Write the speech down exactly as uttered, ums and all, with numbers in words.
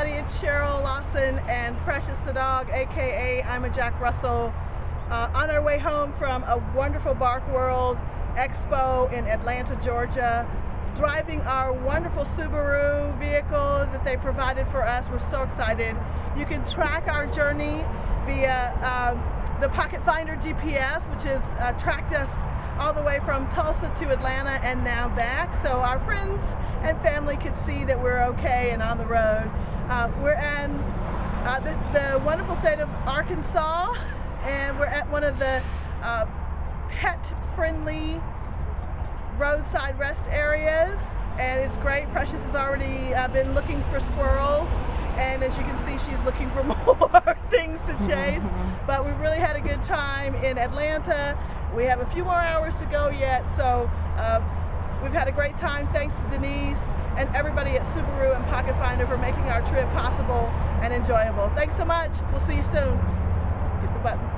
everybody, it's Cheryl Lawson and Precious the dog, aka I'm a Jack Russell, uh, on our way home from a wonderful Bark World Expo in Atlanta, Georgia, driving our wonderful Subaru vehicle that they provided for us. We're so excited. You can track our journey via um, the Pocket Finder G P S, which has uh, tracked us all the way from Tulsa to Atlanta and now back, so our friends and family could see that we're okay and on the road. Uh, we're in uh, the, the wonderful state of Arkansas, and we're at one of the uh, pet-friendly roadside rest areas, and it's great. Precious has already uh, been looking for squirrels, and as you can see, she's looking for more things to chase. But we really had a good time in Atlanta. We have a few more hours to go yet, so uh, we've had a great time. Thanks to Denise and everybody at Subaru and Pocket Finder for making our trip possible and enjoyable. Thanks so much. We'll see you soon. Hit the button.